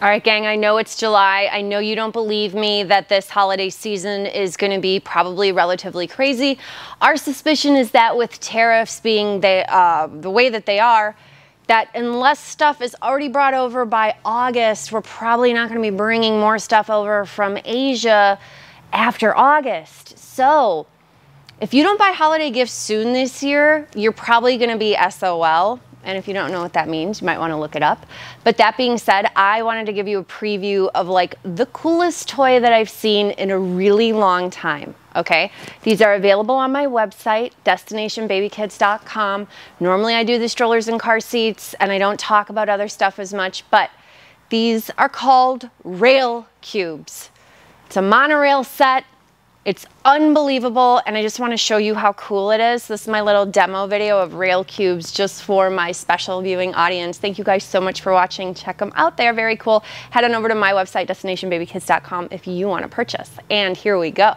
All right, gang, I know it's July. I know you don't believe me that this holiday season is going to be probably relatively crazy. Our suspicion is that with tariffs being the way that they are, that unless stuff is already brought over by August, we're probably not going to be bringing more stuff over from Asia after August. So if you don't buy holiday gifts soon this year, you're probably going to be SOL. And if you don't know what that means, you might want to look it up. But that being said, I wanted to give you a preview of like the coolest toy that I've seen in a really long time, okay? These are available on my website, DestinationBabyKids.com. Normally I do the strollers and car seats and I don't talk about other stuff as much, but these are called Rail Cubes. It's a monorail set. It's unbelievable, and I just want to show you how cool it is. This is my little demo video of Rail Cubes just for my special viewing audience. Thank you guys so much for watching. Check them out. They are very cool. Head on over to my website, DestinationBabyKids.com, if you want to purchase. And here we go.